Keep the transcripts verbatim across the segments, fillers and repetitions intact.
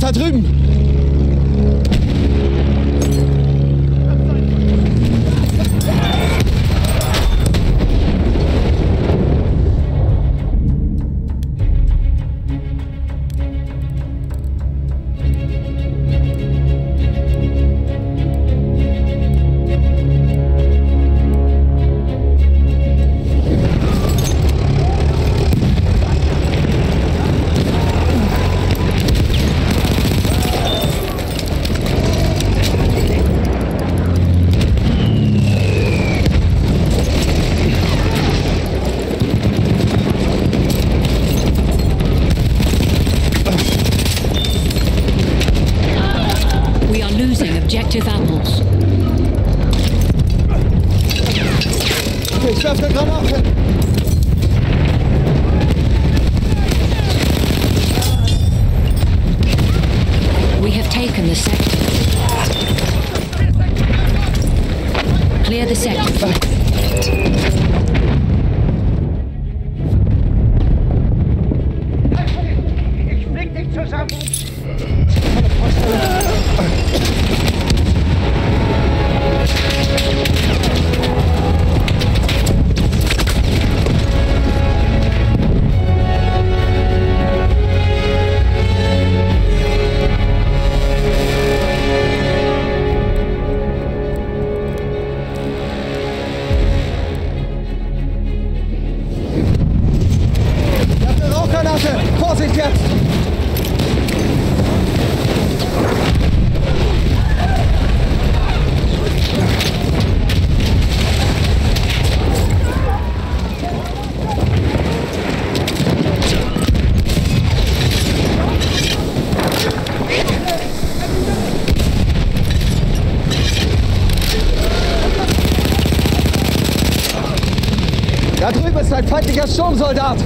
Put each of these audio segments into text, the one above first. da drüben. Objective Apples. Okay, ich werfe eine Granate. We have taken the sector. Clear the sector. Vorsicht jetzt! Da drüben ist ein feindlicher Sturmsoldat!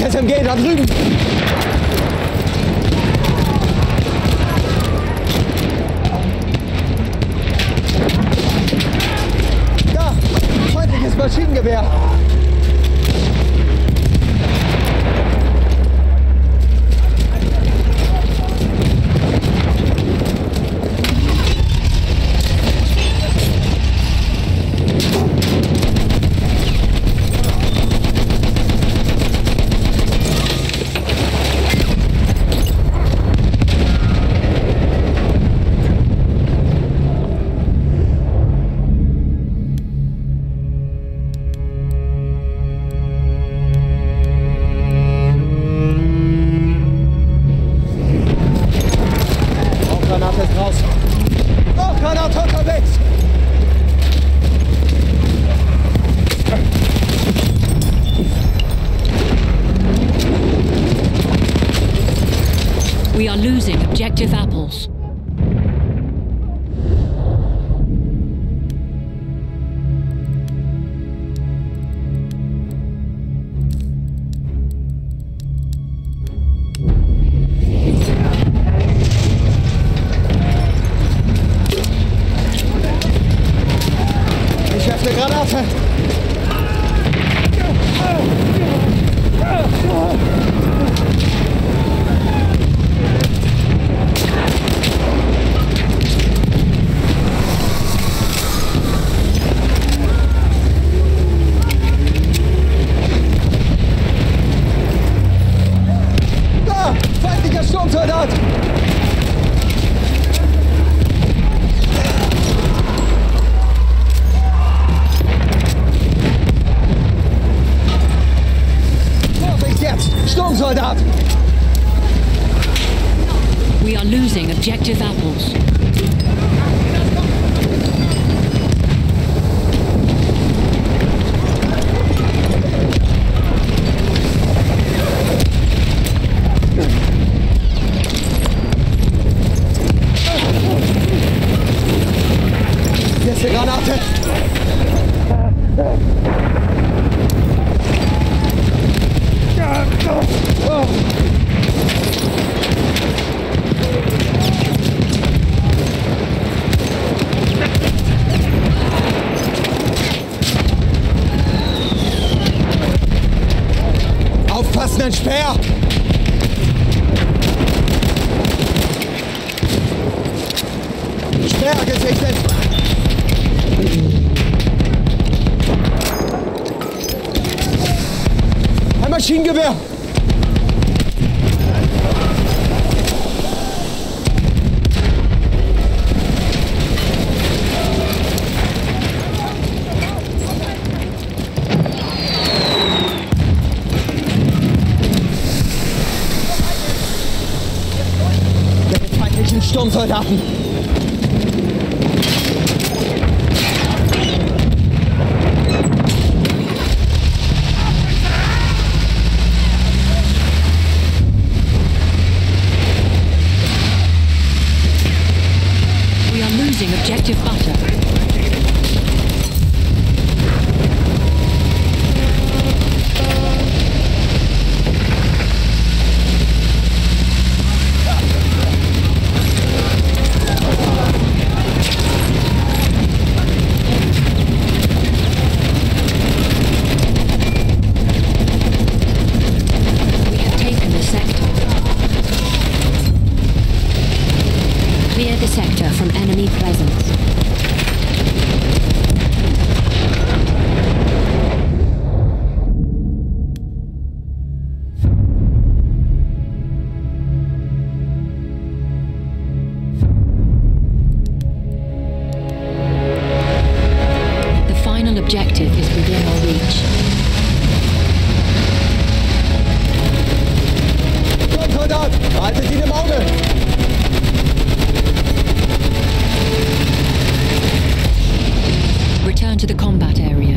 S M G da drüben! Da! Feindliches Maschinengewehr! We are losing objective apples. We are losing objective apples. Jetzt die Granate. Oh. Aufpassen, ein Speer! Speer gesichtet! Ein Maschinengewehr! Sturmsoldaten! We are losing objective butter. To the combat area.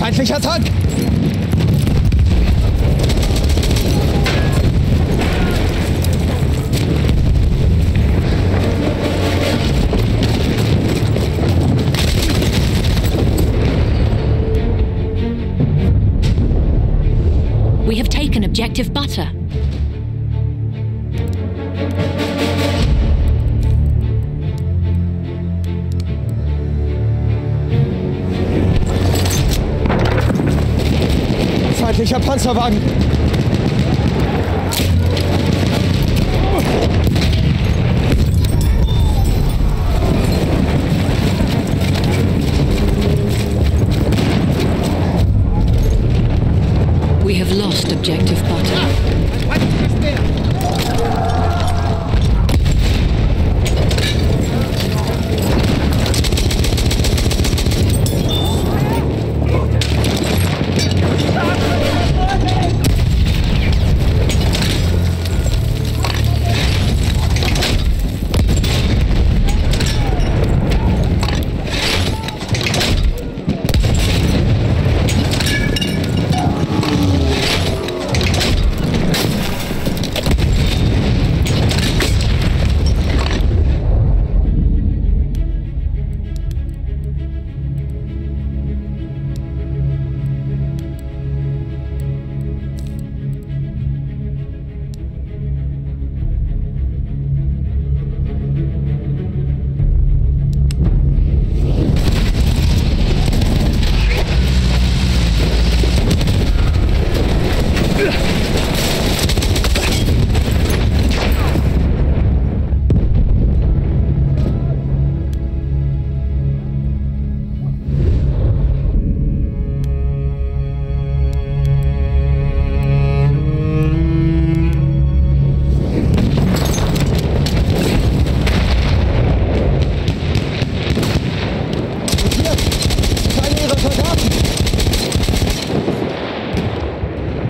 Feindlicher Tank! We have taken objective butter. Feindlicher Panzerwagen! We have have lost objective butter.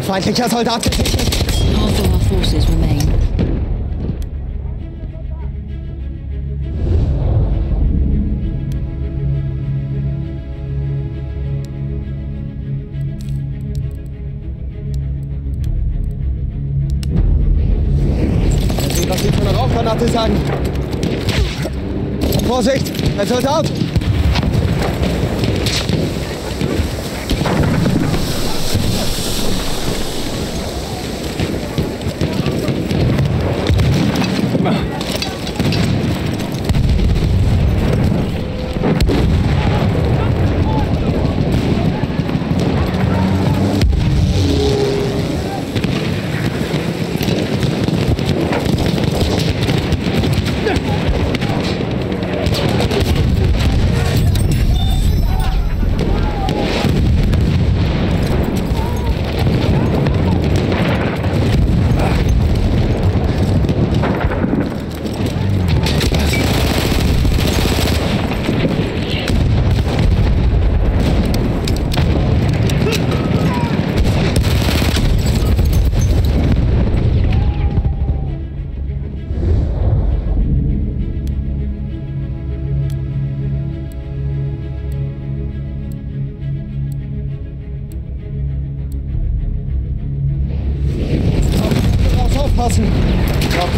Feindlicher Soldat gesichert. Half of our forces remain. Mal sehen, was die von der Rauchgranate sagen. Vorsicht, ein Soldat!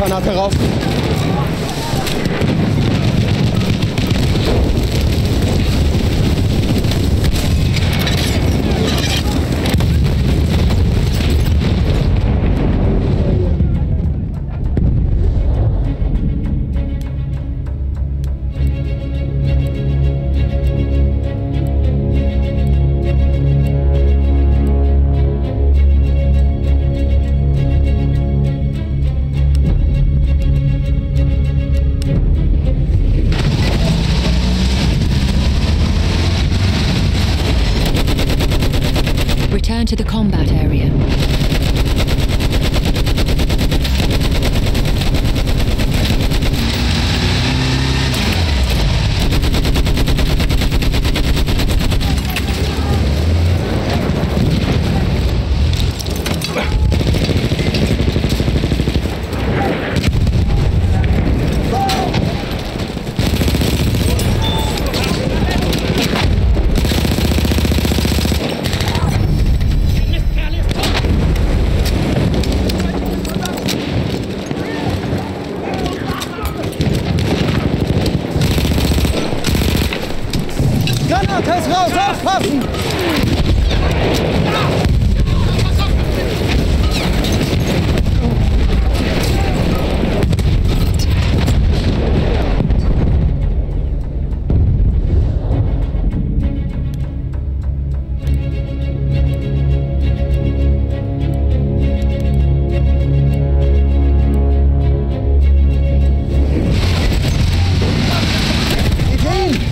Granate rauf. Return to the combat area.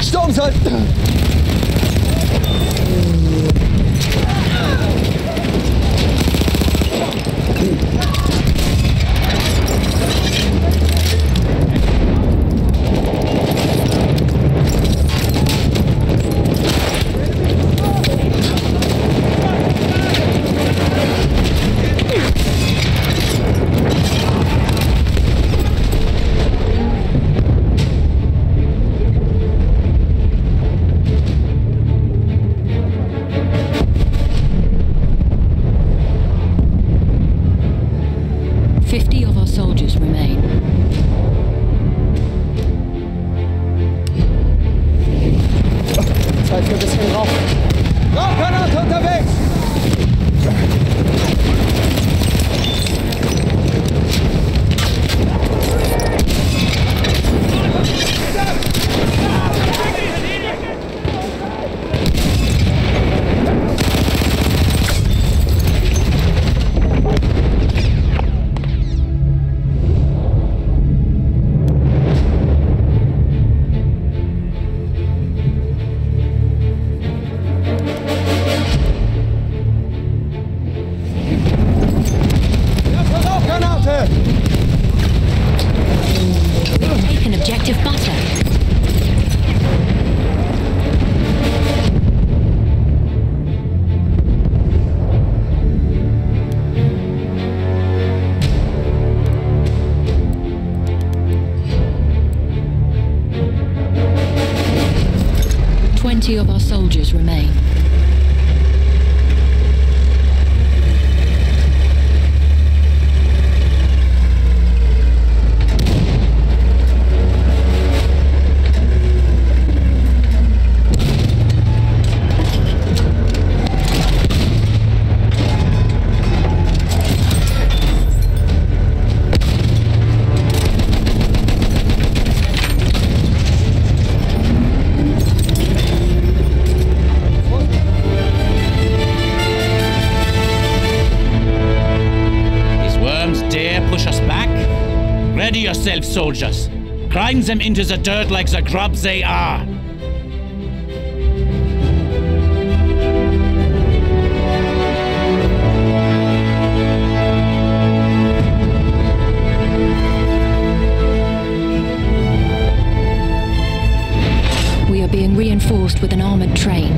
Sturm sollten. für ein bisschen Rauch. Rauchkanat unterwegs! Twenty of our soldiers remain. Ready yourself, soldiers. Grind them into the dirt like the grubs they are. We are being reinforced with an armored train.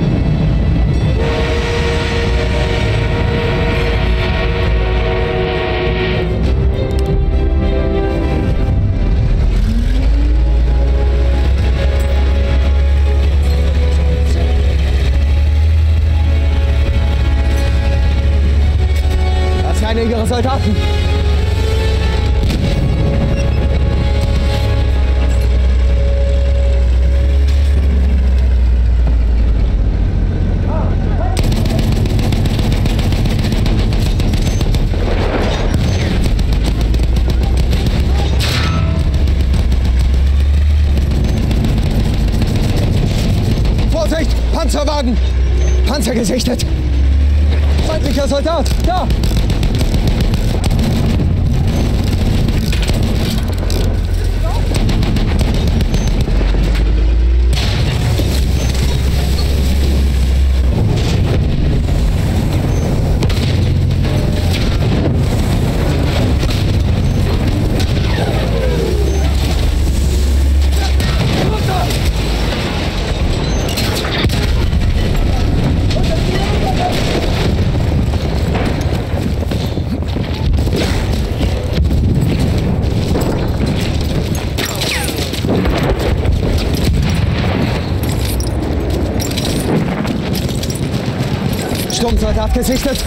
Ihre Soldaten. Vorsicht! Panzerwagen! Panzer gesichtet! Feindlicher Soldat! Da! Sturmsoldat gesichtet.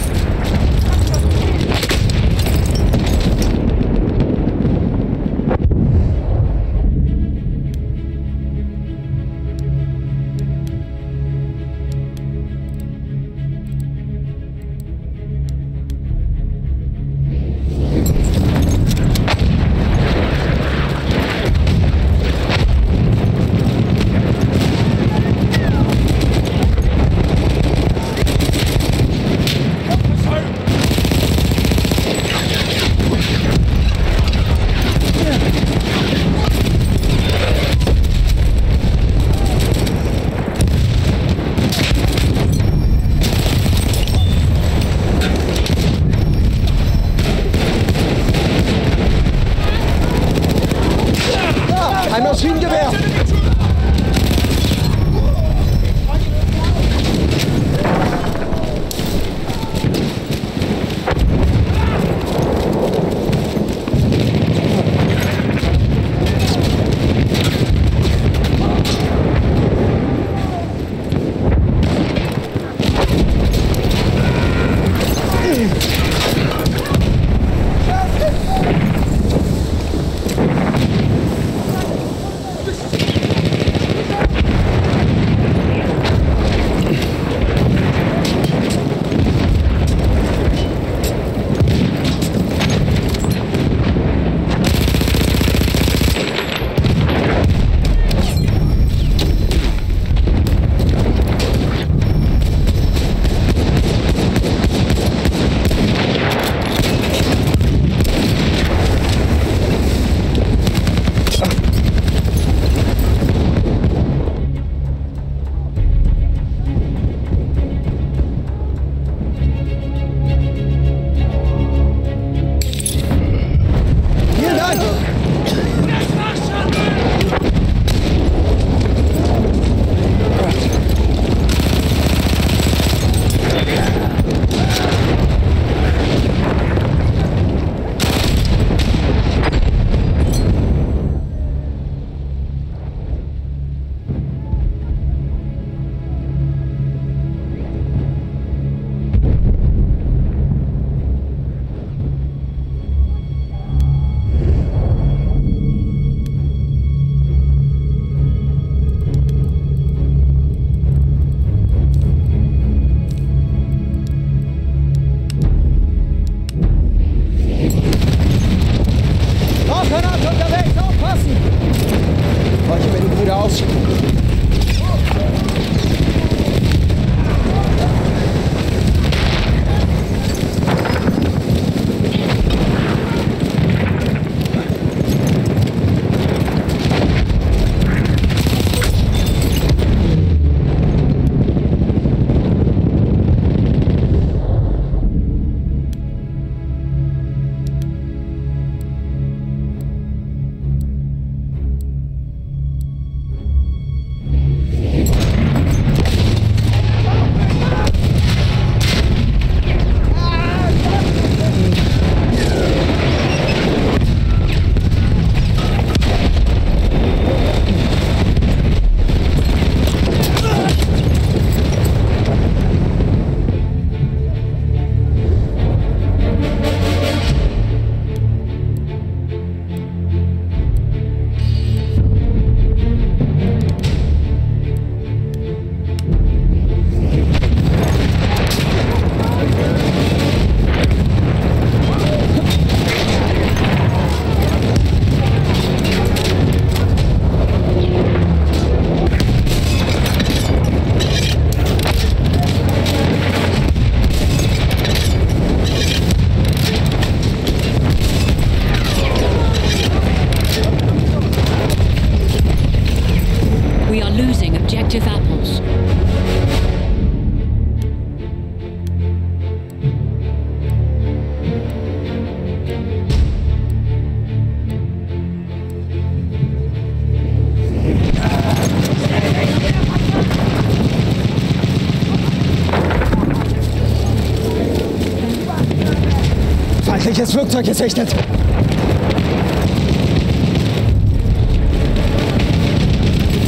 feindliches Flugzeug gesichtet.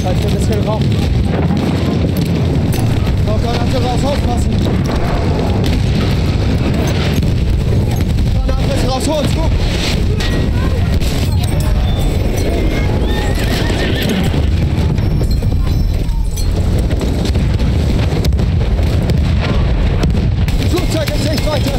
Zeit für das Raum. Oh Gott, hat raus, aufpassen. Dann hat raus, rausholen, guck. Flugzeug in Sichtweite.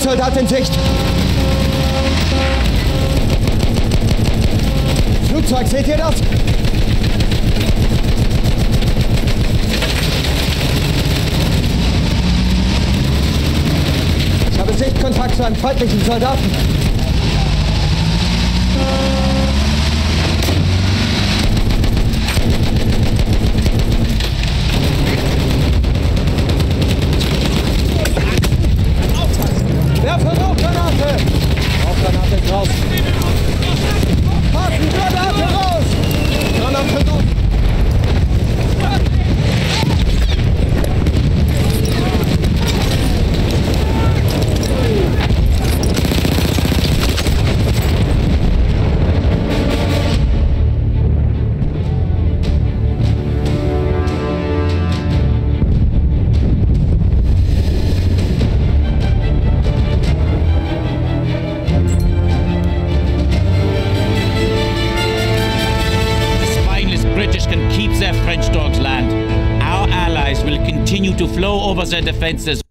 Soldat in Sicht. Flugzeug, seht ihr das? Ich habe Sichtkontakt zu einem feindlichen Soldaten. French dogs land. Our allies will continue to flow over their defenses.